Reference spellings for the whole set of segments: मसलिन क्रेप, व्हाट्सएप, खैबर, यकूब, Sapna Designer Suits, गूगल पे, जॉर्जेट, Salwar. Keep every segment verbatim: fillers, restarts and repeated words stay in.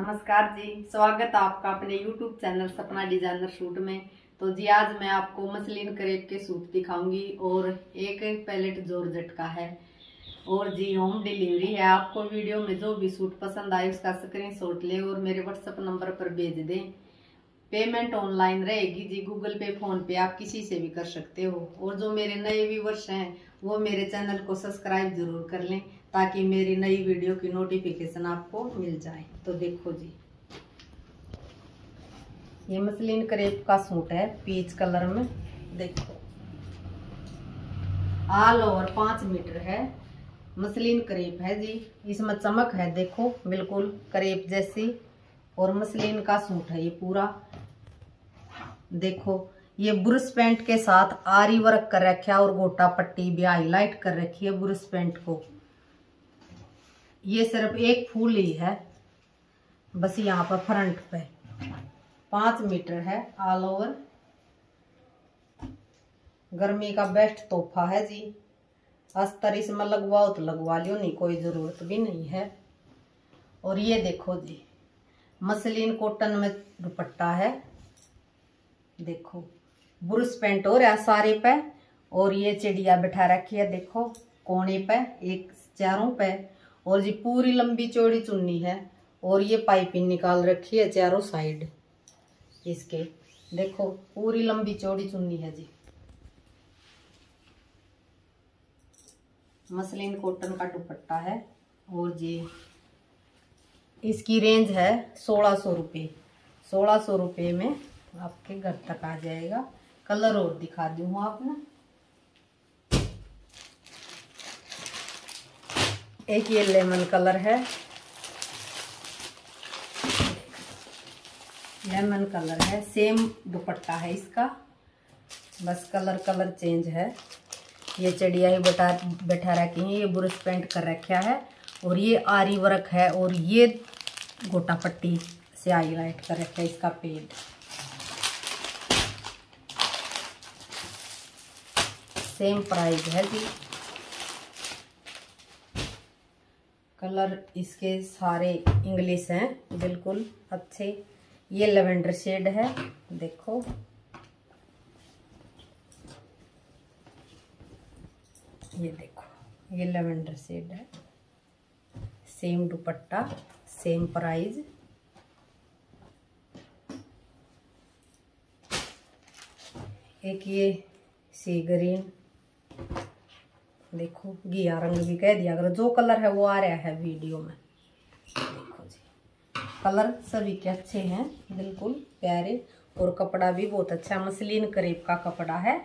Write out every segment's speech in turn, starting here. नमस्कार जी, स्वागत है आपका अपने YouTube channel Sapna designer suit में। तो जी आज मैं आपको मसलिन क्रेप के सूट दिखाऊंगी और एक पैलेट जॉर्जेट का है और जी होम डिलीवरी है। आपको वीडियो में जो भी सूट पसंद आए उसका स्क्रीनशॉट ले और मेरे व्हाट्सएप नंबर पर भेज दें। पेमेंट ऑनलाइन रहेगी जी, गूगल पे, फोन पे, आप किसी से भी कर सकते हो। और जो मेरे नए व्यूवर्स हैं वो मेरे चैनल को सब्सक्राइब जरूर कर लें ताकि मेरी नई वीडियो की नोटिफिकेशन आपको मिल जाए। तो देखो जी, ये मसलिन क्रेप का सूट है पीच कलर में। देखो ऑल ओवर पाँच मीटर है, मसलिन क्रेप है जी। इसमें चमक है, देखो बिल्कुल क्रेप जैसी। और मसलिन का सूट है ये पूरा। देखो ये ब्रश पेंट के साथ आरी वर्क कर रखा और गोटा पट्टी भी हाईलाइट कर रखी है ब्रश पेंट को। ये सिर्फ एक फूल ही है बस यहाँ पर फ्रंट पे। पाँच मीटर है ऑल ओवर। गर्मी का बेस्ट तोहफा है जी। अस्तर इसमें लगवाओ तो लगवा लियो, नहीं कोई ज़रूरत भी नहीं है। और ये देखो जी मसलिन कॉटन में दुपट्टा है। देखो ब्रश पेंट हो रहा सारे पे। और ये चिड़िया बिठा रखी है देखो कोने पे, एक चारों पे। और जी पूरी लंबी चौड़ी चुन्नी है और ये पाइपिंग निकाल रखी है चारों साइड इसके। देखो पूरी लंबी चौड़ी चुन्नी है जी। मसलिन कॉटन का दुपट्टा है। और जी इसकी रेंज है सोलह सौ रुपये। सोलह सौ रुपये में आपके घर तक आ जाएगा। कलर और दिखा दूँ आपने। एक ये लेमन कलर है, लेमन कलर है। सेम दुपट्टा है इसका, बस कलर कलर चेंज है। ये चिड़िया ही बैठा बैठा रखी है, ये ब्रश पेंट कर रखा है। और ये आरी वर्क है और ये गोटा पट्टी से हाईलाइट कर रखा है इसका पेड। सेम प्राइस है जी। कलर इसके सारे इंग्लिश हैं बिल्कुल अच्छे। ये लैवेंडर शेड है देखो। ये देखो ये लैवेंडर शेड है। Same dupatta, same price. एक ये सी ग्रीन, देखो घिया रंग भी कह दिया अगर जो कलर है वो आ रहा है वीडियो में। देखो जी कलर सभी के अच्छे हैं बिल्कुल प्यारे। और कपड़ा भी बहुत अच्छा मसलिन क्रेप का कपड़ा है।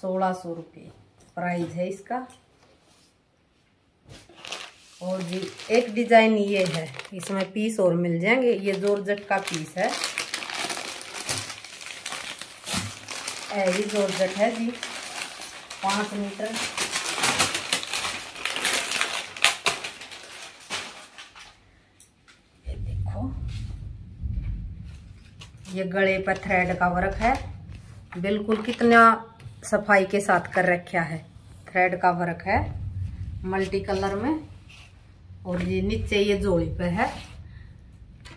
सोलह सौ रुपये प्राइस है इसका। और जी एक डिजाइन ये है, इसमें पीस और मिल जाएंगे। ये जॉर्जेट का पीस है, ये जॉर्जेट है जी। पाँच मीटर ये गले पर थ्रेड का वर्क है बिल्कुल। कितना सफाई के साथ कर रखा है, थ्रेड का वर्क है मल्टी कलर में। और ये नीचे ये जोड़ी पे है।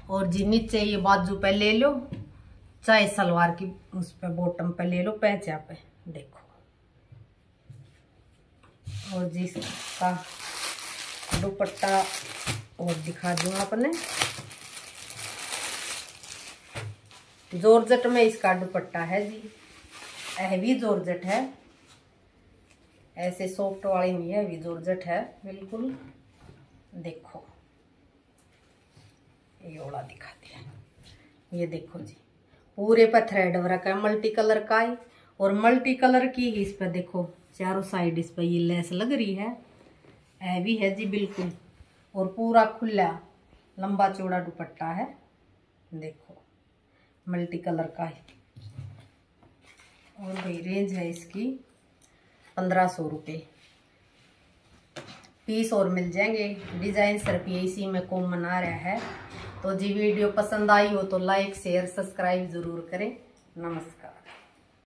और जी नीचे ये बाजू पे ले लो चाहे सलवार की उस पे बॉटम पे ले लो पैचा पे। देखो और जी इसका दुपट्टा और दिखा दूँ आपने। जॉर्जेट में इसका दुपट्टा है जी। हैवी जॉर्जेट है, ऐसे सॉफ्ट वाली नहीं है, हैवी जॉर्जेट है बिल्कुल। देखो ये ओला दिखा दिया। ये देखो जी पूरे पर थ्रेड वर्क है मल्टी कलर का ही। और मल्टी कलर की इस पर देखो चारों साइड इस पर ये लेस लग रही है। हैवी है जी बिल्कुल। और पूरा खुला लंबा चौड़ा दुपट्टा है देखो मल्टी कलर का है। और भाई रेंज है इसकी पंद्रह सौ रुपये। पीस और मिल जाएंगे। डिज़ाइन सिर्फ ये इसी में कॉमन आ रहा है। तो जी वीडियो पसंद आई हो तो लाइक शेयर सब्सक्राइब ज़रूर करें। नमस्कार।